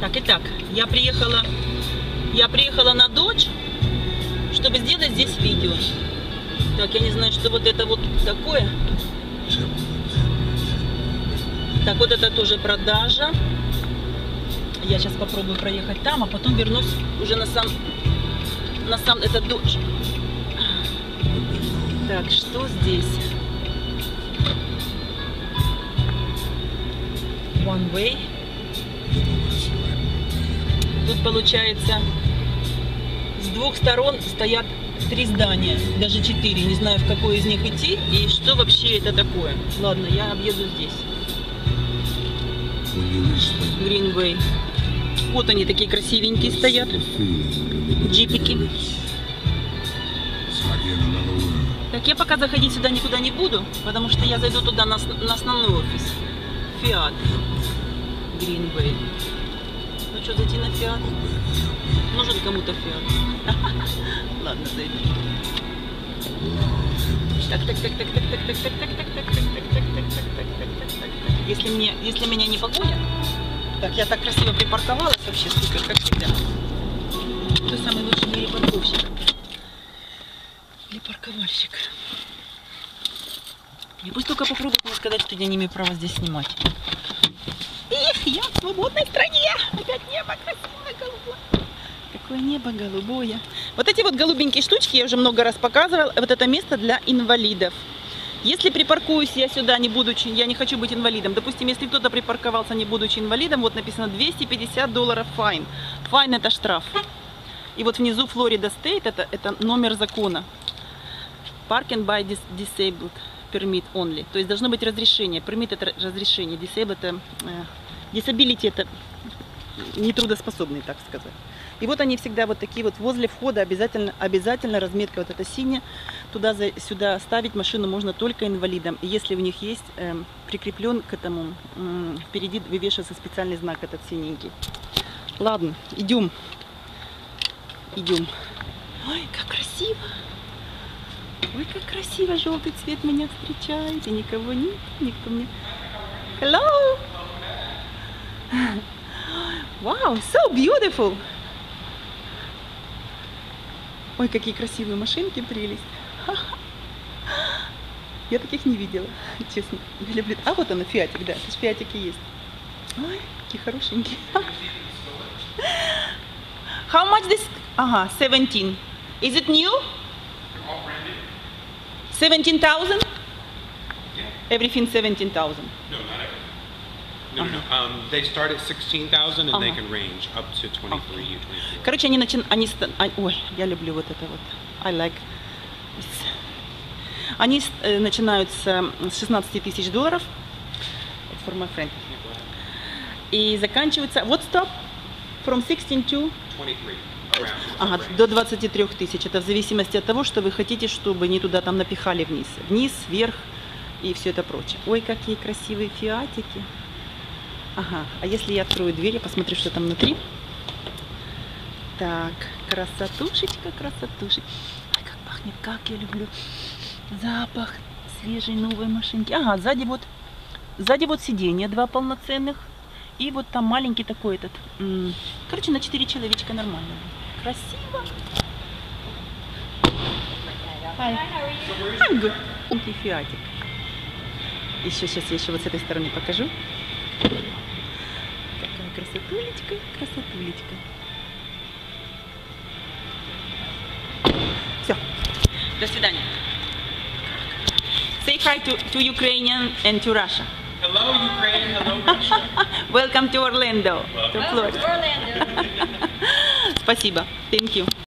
Так, итак, я приехала на Додж, чтобы сделать здесь видео. Так, я не знаю, что вот это вот такое. Так, вот это тоже продажа. Я сейчас попробую проехать там, а потом вернусь уже на сам этот Додж. Так, что здесь? One way. Тут получается с двух сторон стоят три здания, даже четыре. Не знаю, в какое из них идти и что вообще это такое. Ладно, я объеду здесь. Гринвей. Вот они такие красивенькие стоят. Джипики. Так, я пока заходить сюда никуда не буду, потому что я зайду туда на основной офис. Fiat. Гринвей. Ну что, зайти на Fiat? Нужен кому-то Fiat. Ладно, зайду. Так. Если меня не погонят. Так, я так красиво припарковалась, вообще супер, как всегда. Кто самый лучший перепарковщик? Или парковальщик. И пусть только попробуют мне сказать, что я не имею права здесь снимать. Эх, я в свободной стране! Опять небо красивое, голубое. Какое небо голубое. Вот эти вот голубенькие штучки я уже много раз показывала. Вот это место для инвалидов. Если припаркуюсь я сюда, я не хочу быть инвалидом. Допустим, если кто-то припарковался, не будучи инвалидом, вот написано $250 файн. Файн — это штраф. И вот внизу Florida State, это номер закона. Parking by disabled permit only. То есть должно быть разрешение. Permit — это разрешение. Disabled — это... Disability — это нетрудоспособные, так сказать. И вот они всегда вот такие вот. Возле входа обязательно разметка вот эта синяя. Сюда ставить машину можно только инвалидам. И если у них есть прикреплен к этому, впереди вывешивается специальный знак этот синенький. Ладно, идем. Идем. Ой, как красиво! Ой, как красиво! Желтый цвет меня встречает, и никого нет, никто мне... Hello! Wow, so beautiful! Ой, какие красивые машинки, прелесть! Я таких не видела, честно. Я люблю... А вот она, Фиатик, да, тут Фиатики есть. Ой, какие хорошенькие! How much this? Ага, 17. Is it new? 17,000? Yeah. Everything 17,000. No, not everything. No, no. They start at 16,000 and they can range up to 23, 24. Короче, они ой, я люблю вот это вот. I like. Они начинаются с 16 000 долларов. It's for my friend. И заканчиваются. What stop? From 16 to 23. Ага, до 23 000. Это в зависимости от того, что вы хотите, чтобы не туда там напихали вниз. Вниз, вверх и все это прочее. Ой, какие красивые фиатики. Ага, а если я открою дверь, я посмотрю, что там внутри. Так, красотушечка, красотушечка. Ой, как пахнет, как я люблю запах свежей новой машинки. Ага, сзади вот сиденья два полноценных. И вот там маленький такой этот. Короче, на 4 человечка нормально. Красиво. Маленький фиатик. Еще сейчас я еще вот с этой стороны покажу. Такая красотулечка, красотулечка. Все. До свидания. Say hi to Ukrainian and to Russia. Hello, Ukraine. Hello, Russia. Welcome to Orlando. Welcome to Florida. Orlando. Спасибо. Thank you.